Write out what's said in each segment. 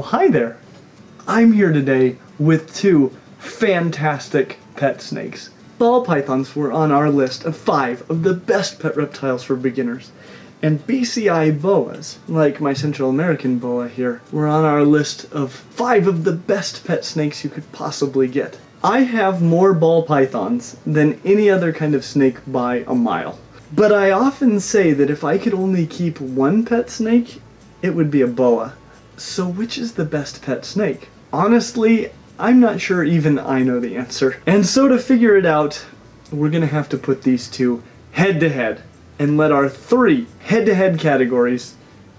Well, hi there. I'm here today with two fantastic pet snakes. Ball pythons were on our list of 5 of the best pet reptiles for beginners. And BCI boas, like my Central American boa here, were on our list of 5 of the best pet snakes you could possibly get. I have more ball pythons than any other kind of snake by a mile. But I often say that if I could only keep one pet snake, it would be a boa. So which is the best pet snake? Honestly, I'm not sure even I know the answer. And so to figure it out, we're gonna have to put these two head-to-head and let our 3 head-to-head categories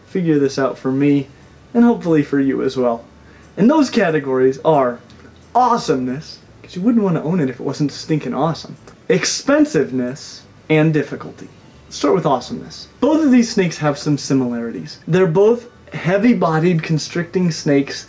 figure this out for me and hopefully for you as well. And those categories are awesomeness, because you wouldn't want to own it if it wasn't stinking awesome, expensiveness, and difficulty. Let's start with awesomeness. Both of these snakes have some similarities. They're both heavy-bodied constricting snakes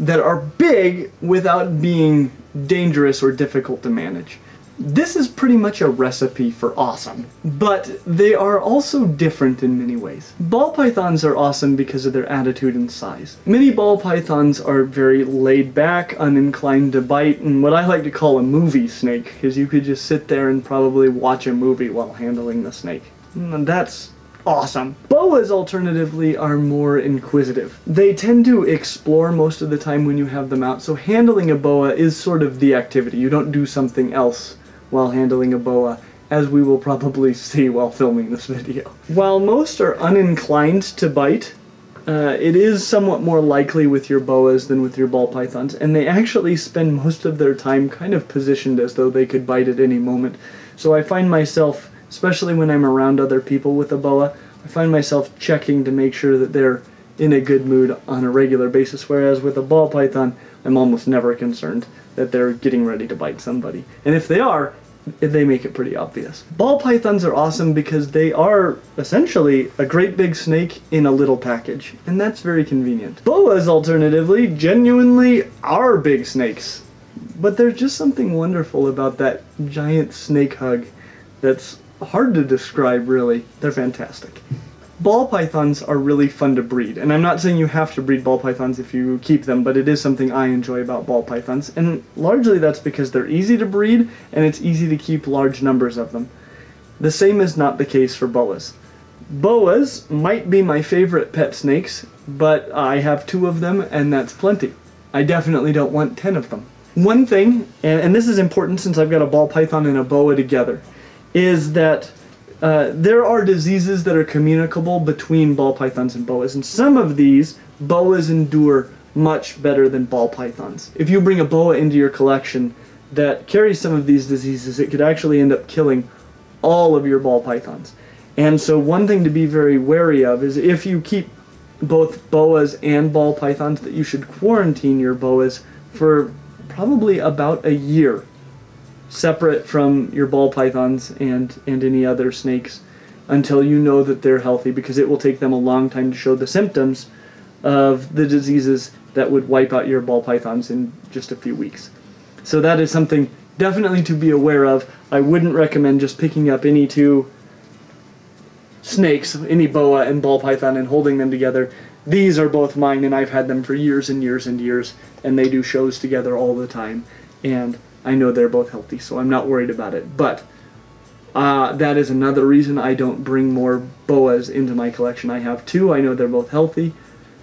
that are big without being dangerous or difficult to manage. This is pretty much a recipe for awesome, but they are also different in many ways. Ball pythons are awesome because of their attitude and size. Many ball pythons are very laid back, uninclined to bite, and what I like to call a movie snake, because you could just sit there and probably watch a movie while handling the snake. And that's awesome. Boas, alternatively, are more inquisitive. They tend to explore most of the time when you have them out, so handling a boa is sort of the activity. You don't do something else while handling a boa, as we will probably see while filming this video. While most are uninclined to bite, it is somewhat more likely with your boas than with your ball pythons, and they actually spend most of their time kind of positioned as though they could bite at any moment. So I find myself, especially when I'm around other people with a boa, I find myself checking to make sure that they're in a good mood on a regular basis, whereas with a ball python, I'm almost never concerned that they're getting ready to bite somebody. And if they are, they make it pretty obvious. Ball pythons are awesome because they are essentially a great big snake in a little package, and that's very convenient. Boas, alternatively, genuinely are big snakes, but there's just something wonderful about that giant snake hug that's hard to describe, really. They're fantastic. Ball pythons are really fun to breed, and I'm not saying you have to breed ball pythons if you keep them, but it is something I enjoy about ball pythons, and largely that's because they're easy to breed, and it's easy to keep large numbers of them. The same is not the case for boas. Boas might be my favorite pet snakes, but I have 2 of them, and that's plenty. I definitely don't want 10 of them. One thing, and this is important since I've got a ball python and a boa together, is that there are diseases that are communicable between ball pythons and boas, and some of these boas endure much better than ball pythons. If you bring a boa into your collection that carries some of these diseases, it could actually end up killing all of your ball pythons. And so one thing to be very wary of is if you keep both boas and ball pythons, that you should quarantine your boas for probably about a year, separate from your ball pythons and any other snakes, until you know that they're healthy, because it will take them a long time to show the symptoms of the diseases that would wipe out your ball pythons in just a few weeks. So that is something definitely to be aware of. I wouldn't recommend just picking up any 2 snakes, any boa and ball python, and holding them together. These are both mine, and I've had them for years and years and years, and they do shows together all the time, and I know they're both healthy, so I'm not worried about it. But that is another reason I don't bring more boas into my collection. I have 2. I know they're both healthy.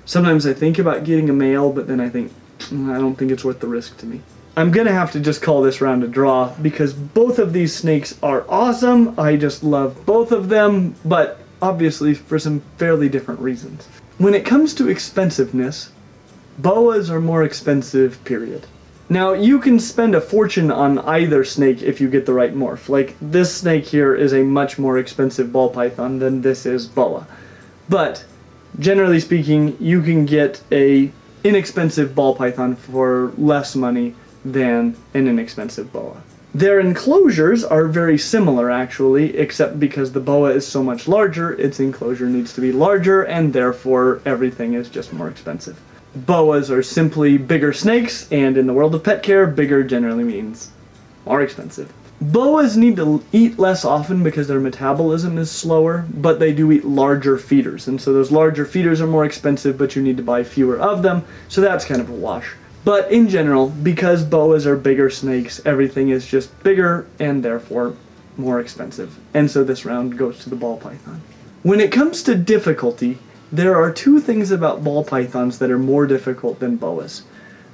Sometimes I think about getting a male, but then I think, I don't think it's worth the risk to me. I'm going to have to just call this round a draw, because both of these snakes are awesome. I just love both of them, but obviously for some fairly different reasons. When it comes to expensiveness, boas are more expensive, period. Now, you can spend a fortune on either snake if you get the right morph. Like, this snake here is a much more expensive ball python than this is boa. But, generally speaking, you can get an inexpensive ball python for less money than an inexpensive boa. Their enclosures are very similar, actually, except because the boa is so much larger, its enclosure needs to be larger, and therefore everything is just more expensive. Boas are simply bigger snakes, and in the world of pet care, bigger generally means more expensive. Boas need to eat less often because their metabolism is slower, but they do eat larger feeders, and so those larger feeders are more expensive, but you need to buy fewer of them, so that's kind of a wash. But in general, because boas are bigger snakes, everything is just bigger and therefore more expensive. And so this round goes to the ball python. When it comes to difficulty, there are two things about ball pythons that are more difficult than boas.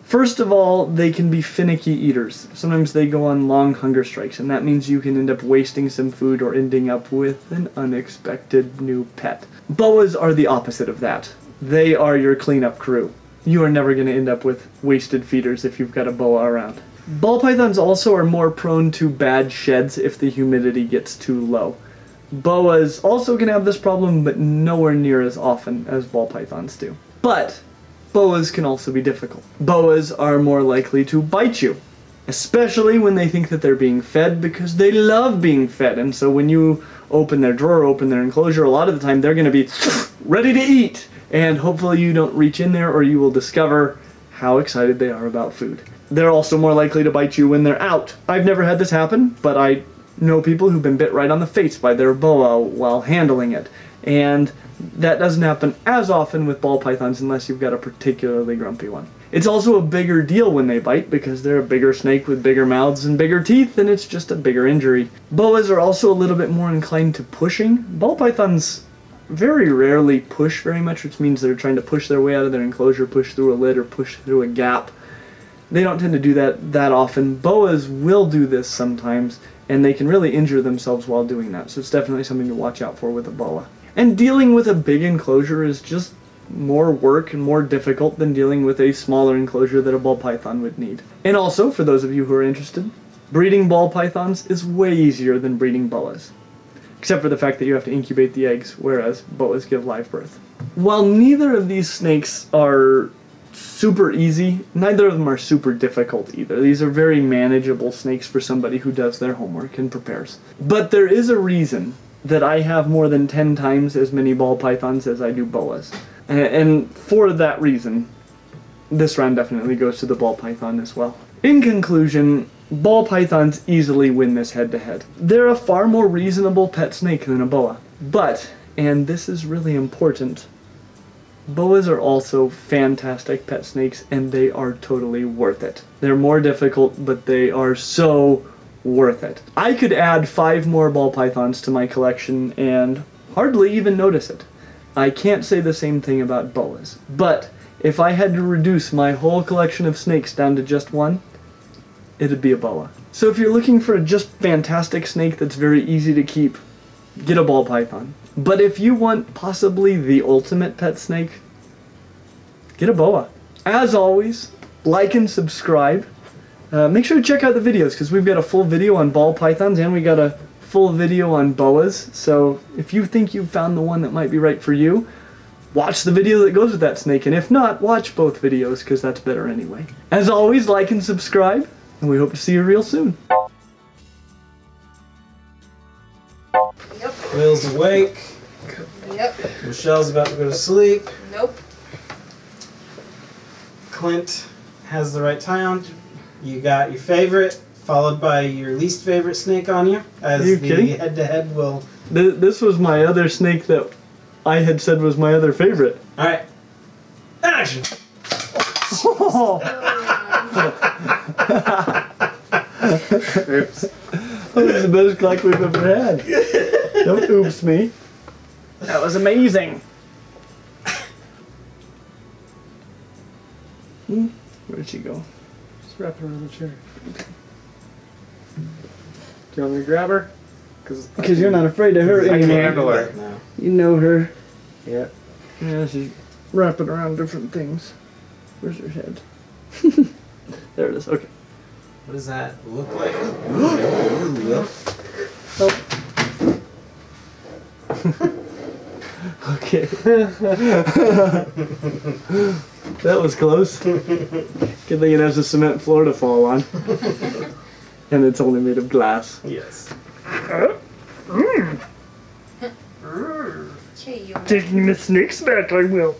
First of all, they can be finicky eaters. Sometimes they go on long hunger strikes, and that means you can end up wasting some food or ending up with an unexpected new pet. Boas are the opposite of that. They are your cleanup crew. You are never going to end up with wasted feeders if you've got a boa around. Ball pythons also are more prone to bad sheds if the humidity gets too low. Boas also can have this problem, but nowhere near as often as ball pythons do. But boas can also be difficult. Boas are more likely to bite you, especially when they think that they're being fed, because they love being fed. And so when you open their drawer, open their enclosure, a lot of the time they're going to be ready to eat. And hopefully you don't reach in there or you will discover how excited they are about food. They're also more likely to bite you when they're out. I've never had this happen, but I know people who've been bit right on the face by their boa while handling it. And that doesn't happen as often with ball pythons unless you've got a particularly grumpy one. It's also a bigger deal when they bite because they're a bigger snake with bigger mouths and bigger teeth, and it's just a bigger injury. Boas are also a little bit more inclined to pushing. Ball pythons very rarely push very much, which means they're trying to push their way out of their enclosure, push through a lid, or push through a gap. They don't tend to do that often. Boas will do this sometimes, and they can really injure themselves while doing that, so it's definitely something to watch out for with a boa. And dealing with a big enclosure is just more work and more difficult than dealing with a smaller enclosure that a ball python would need. And also, for those of you who are interested, breeding ball pythons is way easier than breeding boas. Except for the fact that you have to incubate the eggs, whereas boas give live birth. While neither of these snakes are super easy, neither of them are super difficult either. These are very manageable snakes for somebody who does their homework and prepares. But there is a reason that I have more than 10 times as many ball pythons as I do boas. And for that reason, this round definitely goes to the ball python as well. In conclusion, ball pythons easily win this head-to-head. They're a far more reasonable pet snake than a boa. But, and this is really important, boas are also fantastic pet snakes, and they are totally worth it. They're more difficult, but they are so worth it. I could add 5 more ball pythons to my collection and hardly even notice it. I can't say the same thing about boas. But if I had to reduce my whole collection of snakes down to just one, it'd be a boa. So if you're looking for a just fantastic snake that's very easy to keep, get a ball python. But if you want possibly the ultimate pet snake, get a boa. As always, like and subscribe. Make sure to check out the videos, because we've got a full video on ball pythons and we got a full video on boas. So if you think you've found the one that might be right for you, watch the video that goes with that snake. And if not, watch both videos, because that's better anyway. As always, like and subscribe. And we hope to see you real soon. Yep. Will's awake. Yep. Michelle's about to go to sleep. Nope. Clint has the right tie on. You got your favorite, followed by your least favorite snake on you. As Are you the kidding? Head-to-head will... This was my other snake that I had said was my other favorite. All right. Action! Oops. That was the best clock we've ever had. Don't oops me. That was amazing. Where'd she go? Just wrap her around the chair. Do you want me to grab her? Because you're not afraid of her anymore. I can handle her now. You know her. Yeah. Yeah, she's wrapping around different things. Where's her head? There it is, okay. What does that look like? Oh. Okay. That was close. Good thing it has a cement floor to fall on. And it's only made of glass. Yes. Taking the snakes back, I will.